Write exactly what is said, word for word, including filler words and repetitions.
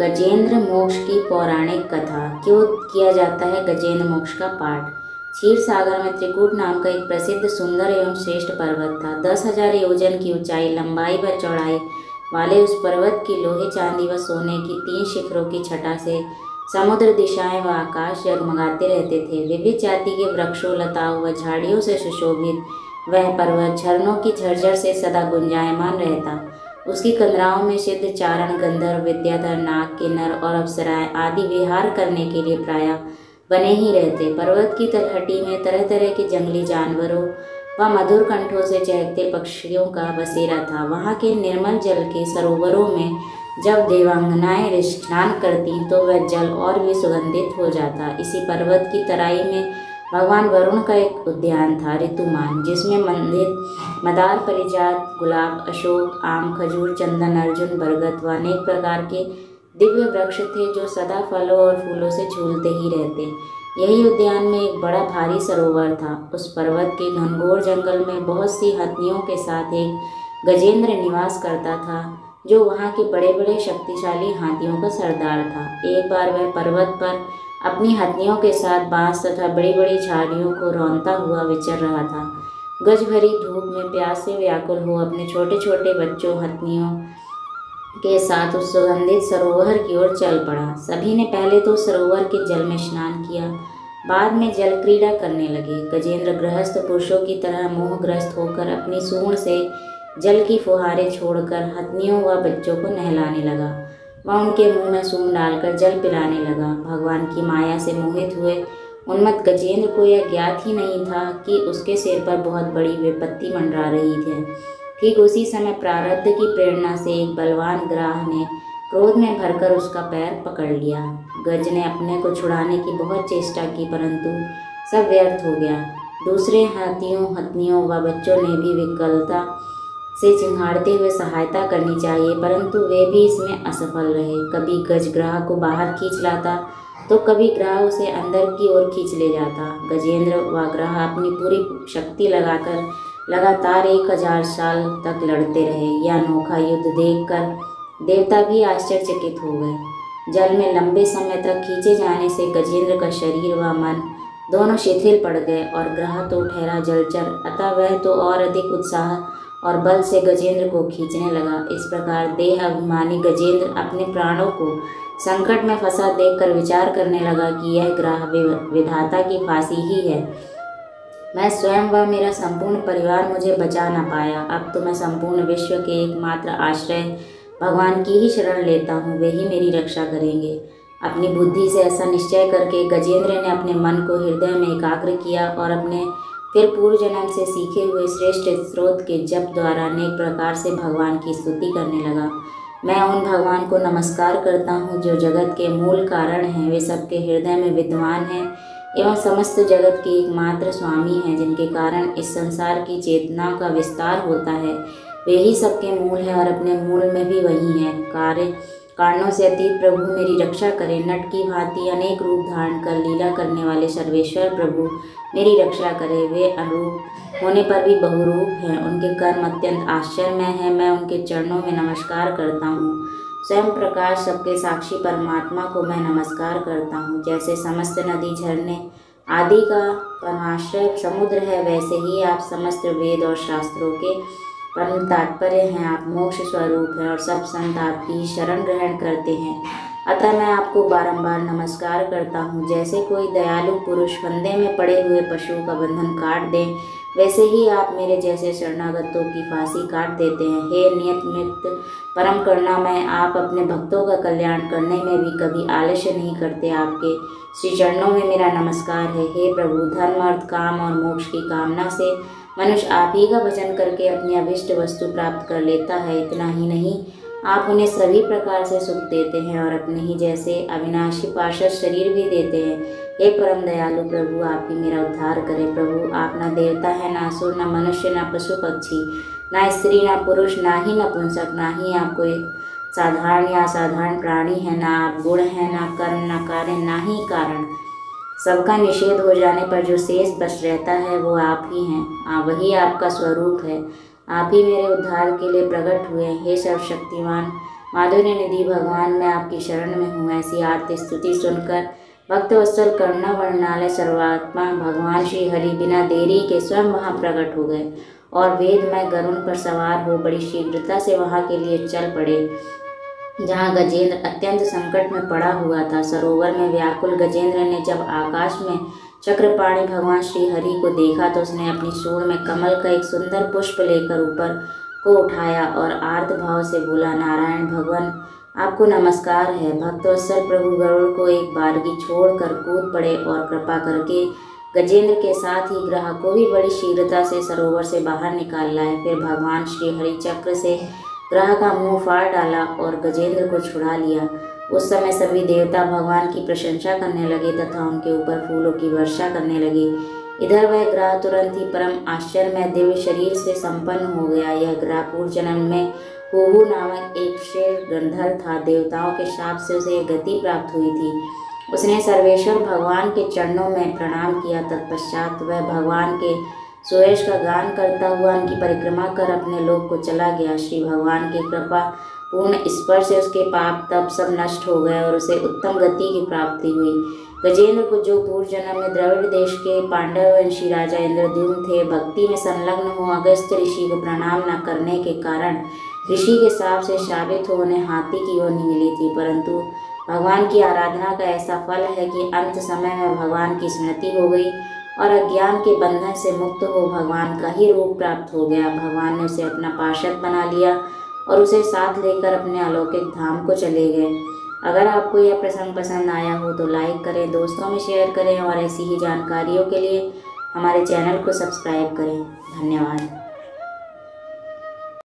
गजेंद्र मोक्ष की पौराणिक कथा। क्यों किया जाता है गजेंद्र मोक्ष का पाठ? क्षीर सागर में त्रिकूट नाम का एक प्रसिद्ध सुंदर एवं श्रेष्ठ पर्वत था। दस हजार योजन की ऊंचाई, लंबाई व चौड़ाई वाले उस पर्वत की लोहे, चांदी व सोने की तीन शिखरों की छटा से समुद्र, दिशाएं व आकाश जगमगाते रहते थे। विविध जाति के वृक्षों, लताओं व झाड़ियों से सुशोभित वह पर्वत झरनों की झरझर से सदा गुंजायमान रहता। उसकी कंदराओं में सिद्ध चारण, गंधर्व, विद्याधर, नाग, किन्नर और अप्सराएं आदि विहार करने के लिए प्रायः बने ही रहते। पर्वत की तलहटी में तरह तरह के जंगली जानवरों व मधुर कंठों से चहकते पक्षियों का बसेरा था। वहाँ के निर्मल जल के सरोवरों में जब देवांगनाएं स्नान करती तो वह जल और भी सुगंधित हो जाता। इसी पर्वत की तराई में भगवान वरुण का एक उद्यान था, ऋतुमान, जिसमें मंदिर, मदार, परिजात, गुलाब, अशोक, आम, खजूर, चंदन, अर्जुन, बरगद व अनेक प्रकार के दिव्य वृक्ष थे जो सदा फलों और फूलों से झूलते ही रहते। यही उद्यान में एक बड़ा भारी सरोवर था। उस पर्वत के घनघोर जंगल में बहुत सी हथियों के साथ एक गजेंद्र निवास करता था जो वहाँ के बड़े बड़े शक्तिशाली हाथियों का सरदार था। एक बार वह पर्वत पर अपनी हथियों के साथ बांस तथा बड़ी बड़ी झाड़ियों को रौंदता हुआ विचर रहा था। गज भरी धूप में प्यास से व्याकुल हो अपने छोटे छोटे बच्चों हथियों के साथ उस सुगंधित सरोवर की ओर चल पड़ा। सभी ने पहले तो सरोवर के जल में स्नान किया, बाद में जल क्रीड़ा करने लगे। गजेंद्र गृहस्थ पुरुषों की तरह मोहग्रस्त होकर अपनी सूंड से जल की फुहारें छोड़कर हथनियों व बच्चों को नहलाने लगा व उनके मुंह में सूंड डालकर जल पिलाने लगा। भगवान की माया से मोहित हुए उन्मत्त गजेंद्र को यह ज्ञात ही नहीं था कि उसके सिर पर बहुत बड़ी विपत्ति मंडरा रही थी। ठीक उसी समय प्रारब्ध की प्रेरणा से एक बलवान ग्राह ने क्रोध में भरकर उसका पैर पकड़ लिया। गज ने अपने को छुड़ाने की बहुत चेष्टा की परंतु सब व्यर्थ हो गया। दूसरे हाथियों, हथनियों व बच्चों ने भी विकलता से चिंगाड़ते हुए सहायता करनी चाहिए परंतु वे भी इसमें असफल रहे। कभी गज ग्राह को बाहर खींच लाता तो कभी ग्राह उसे अंदर की ओर खींच ले जाता। गजेंद्र व ग्राह अपनी पूरी शक्ति लगाकर लगातार एक हजार साल तक लड़ते रहे। यह अनोखा युद्ध देखकर देवता भी आश्चर्यचकित हो गए। जल में लंबे समय तक खींचे जाने से गजेंद्र का शरीर व मन दोनों शिथिल पड़ गए और ग्राह तो ठहरा जलचर, अतः वह तो और अधिक उत्साह और बल से गजेंद्र को खींचने लगा। इस प्रकार देह अभिमानी गजेंद्र अपने प्राणों को संकट में फंसा देखकर विचार करने लगा कि यह ग्राह विधाता की फांसी ही है। मैं स्वयं व मेरा संपूर्ण परिवार मुझे बचा न पाया। अब तो मैं संपूर्ण विश्व के एकमात्र आश्रय भगवान की ही शरण लेता हूँ, वे ही मेरी रक्षा करेंगे। अपनी बुद्धि से ऐसा निश्चय करके गजेंद्र ने अपने मन को हृदय में एकाग्र किया और अपने फिर पूर्व जन्म से सीखे हुए श्रेष्ठ स्रोत के जप द्वारा अनेक प्रकार से भगवान की स्तुति करने लगा। मैं उन भगवान को नमस्कार करता हूँ जो जगत के मूल कारण हैं। वे सबके हृदय में विद्यमान हैं एवं समस्त जगत के एकमात्र स्वामी हैं, जिनके कारण इस संसार की चेतना का विस्तार होता है। वे ही सबके मूल हैं और अपने मूल में भी वही हैं। कार्य कारणों से अतीत प्रभु मेरी रक्षा करें। नट की भांति अनेक रूप धारण कर लीला करने वाले सर्वेश्वर प्रभु मेरी रक्षा करें। वे अनुरूप होने पर भी बहुरूप हैं, उनके कर्म अत्यंत आश्चर्यमय हैं। मैं उनके चरणों में नमस्कार करता हूँ। स्वयं प्रकाश सबके साक्षी परमात्मा को मैं नमस्कार करता हूँ। जैसे समस्त नदी, झरने आदि का परमाश्रय समुद्र है, वैसे ही आप समस्त वेद और शास्त्रों के परम तात्पर्य हैं। आप मोक्ष स्वरूप हैं और सब संत आपकी शरण ग्रहण करते हैं, अतः मैं आपको बारंबार नमस्कार करता हूँ। जैसे कोई दयालु पुरुष फंदे में पड़े हुए पशु का बंधन काट दें, वैसे ही आप मेरे जैसे शरणागतों की फांसी काट देते हैं। हे नियत मित परम करुणामय, आप अपने भक्तों का कल्याण करने में भी कभी आलस्य नहीं करते। आपके श्री चरणों में मेरा नमस्कार है। हे प्रभु, धर्म, अर्थ, काम और मोक्ष की कामना से मनुष्य आप ही का भजन करके अपनी अभिष्ट वस्तु प्राप्त कर लेता है। इतना ही नहीं, आप उन्हें सभी प्रकार से सुख देते हैं और अपने ही जैसे अविनाशी पार्षद शरीर भी देते हैं। हे परम दयालु प्रभु, आप ही मेरा उद्धार करें। प्रभु, आप ना देवता है, ना असुर, ना मनुष्य, ना पशु पक्षी, ना स्त्री, ना पुरुष, ना ही नपुंसक, ना ही आप कोई साधारण या असाधारण प्राणी है। ना आप गुण हैं, ना कर्म, ना कार्य, ना ही कारण। सबका निषेध हो जाने पर जो शेष बच रहता है वो आप ही हैं। आ, वही आपका स्वरूप है। आप ही मेरे उद्धार के लिए प्रकट हुए हैं। हे सर्वशक्तिमान, माधुर्य निधि भगवान मैं आपकी शरण में हूँ। ऐसी आरती स्तुति सुनकर भक्त वत्सल करुणा वर्णालय सर्वात्मा भगवान श्री हरि बिना देरी के स्वयं वहाँ प्रकट हो गए और वेदमय गरुण पर सवार हो बड़ी शीघ्रता से वहाँ के लिए चल पड़े जहाँ गजेंद्र अत्यंत संकट में पड़ा हुआ था। सरोवर में व्याकुल गजेंद्र ने जब आकाश में चक्रपाणी भगवान श्री हरि को देखा तो उसने अपनी सूंड में कमल का एक सुंदर पुष्प लेकर ऊपर को उठाया और आर्त भाव से बोला, नारायण भगवान आपको नमस्कार है। भक्तोत्सल प्रभु गरुड़ को एक बारगी छोड़कर कूद पड़े और कृपा करके गजेंद्र के साथ ही ग्रह को भी बड़ी शीघ्रता से सरोवर से बाहर निकाल लाए। फिर भगवान श्री हरि चक्र से ग्रह का मुंह फाड़ डाला और गजेंद्र को छुड़ा लिया। उस समय सभी देवता भगवान की प्रशंसा करने लगे तथा उनके ऊपर फूलों की वर्षा करने लगे। इधर वह ग्रह तुरंत ही परम आश्चर्यमय दिव्य शरीर से संपन्न हो गया। यह ग्रह पूर्व जन्म में हुहू नामक एक श्रेष्ठ गंधर्व था। देवताओं के शाप से उसे यह गति प्राप्त हुई थी। उसने सर्वेश्वर भगवान के चरणों में प्रणाम किया। तत्पश्चात वह भगवान के सुरेश का गान करता हुआ उनकी परिक्रमा कर अपने लोक को चला गया। श्री भगवान की कृपा पूर्ण स्पर्श से उसके पाप तप सब नष्ट हो गए और उसे उत्तम गति की प्राप्ति हुई। गजेंद्र को जो पूर्व जन्म में द्रविड़ देश के पांडव वंशी राजा इंद्रद्युम्न थे, भक्ति में संलग्न हो अगस्त ऋषि को प्रणाम न करने के कारण ऋषि के साप से शापित हो उन्हें हाथी की योनि मिली थी। परंतु भगवान की आराधना का ऐसा फल है कि अंत समय में भगवान की स्मृति हो गई और अज्ञान के बंधन से मुक्त हो भगवान का ही रूप प्राप्त हो गया। भगवान ने उसे अपना पार्षद बना लिया और उसे साथ लेकर अपने अलौकिक धाम को चले गए। अगर आपको यह प्रसंग पसंद आया हो तो लाइक करें, दोस्तों में शेयर करें और ऐसी ही जानकारियों के लिए हमारे चैनल को सब्सक्राइब करें। धन्यवाद।